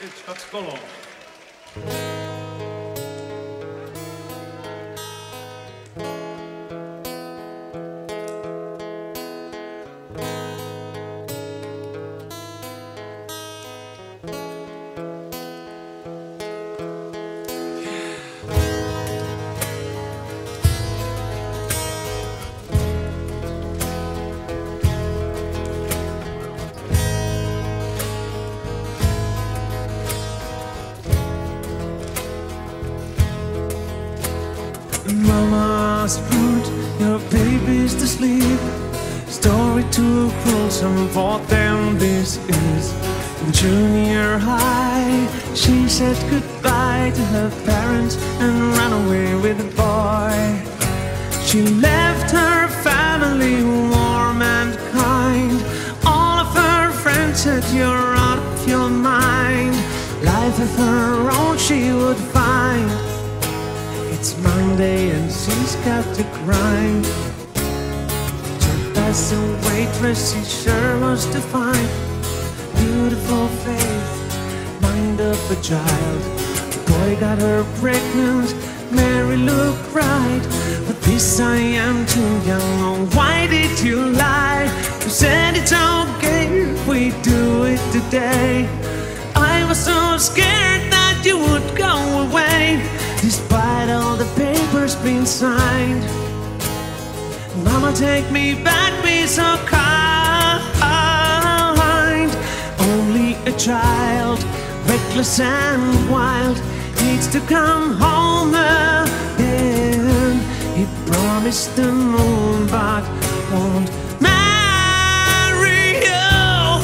It's got skull on. Mama's put your babies to sleep. Story too gruesome for them this is. In junior high, she said goodbye to her parents and ran away with a boy. She left her family warm and kind. All of her friends said you're out of your mind. Life of her own she would find. It's Monday and she's got to grind. To pass a waitress she sure wants to find. Beautiful faith, mind of a child. The boy got her pregnant, Mary Lou cried. But this I am too young, oh why did you lie? You said it's okay if we do it today. I was so scared that you would go away, despite all the papers being signed. Mama, take me back, be so kind. Only a child, reckless and wild, needs to come home again. He promised the moon, but won't marry you.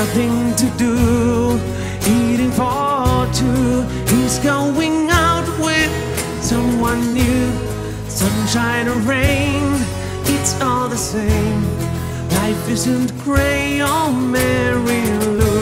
Nothing to do, eating for two. He's going out with someone new. Sunshine or rain, it's all the same. Life isn't grey, oh Mary Lou.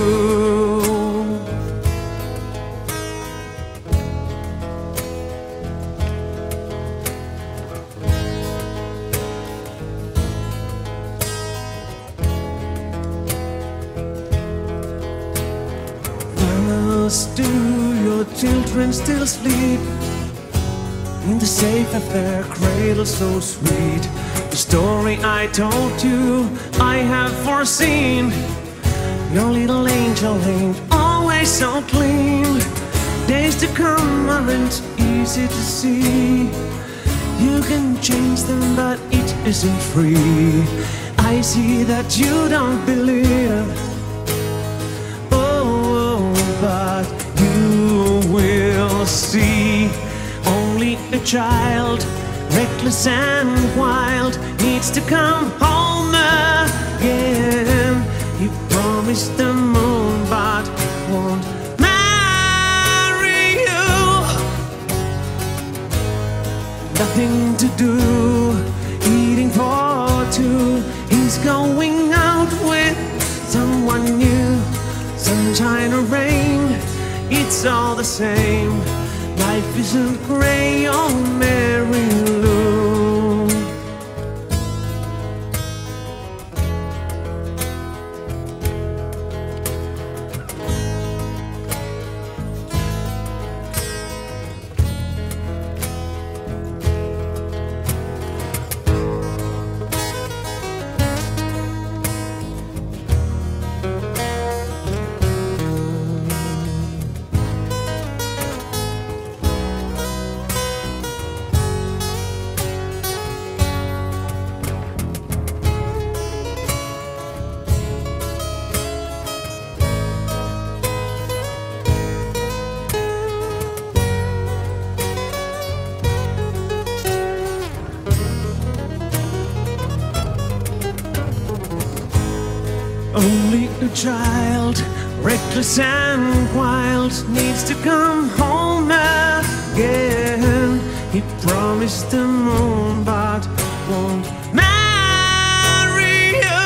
Do your children still sleep in the safe of their cradle so sweet? The story I told you I have foreseen. Your little angel ain't always so clean. Days to come aren't easy to see. You can change them but it isn't free. I see that you don't believe, but you will see. Only a child, reckless and wild, needs to come home again. He promised the moon, but won't marry you. Nothing to do, eating for two. He's going out with someone new. Sunshine or rain, it's all the same. Life isn't grey, oh Mary Lou. Only a child, reckless and wild, needs to come home again. He promised the moon, but won't marry you.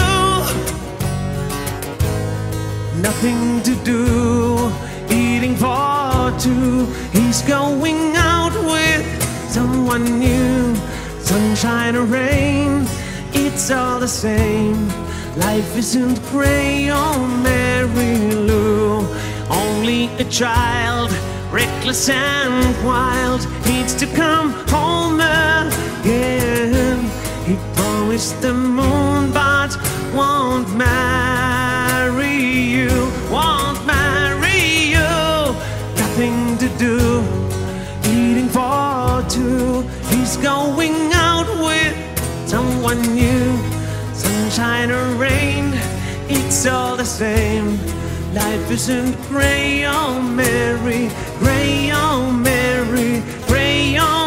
Nothing to do, eating for two. He's going out with someone new. Sunshine or rain, it's all the same. Life isn't gray on Mary Lou. Only a child, reckless and wild, needs to come home again. He promised the moon but won't marry you, won't marry you. Nothing to do, eating for two. He's going out with someone new. Sunshine or rain, it's all the same. Life isn't gray, oh Mary, gray, oh Mary, gray, oh Mary.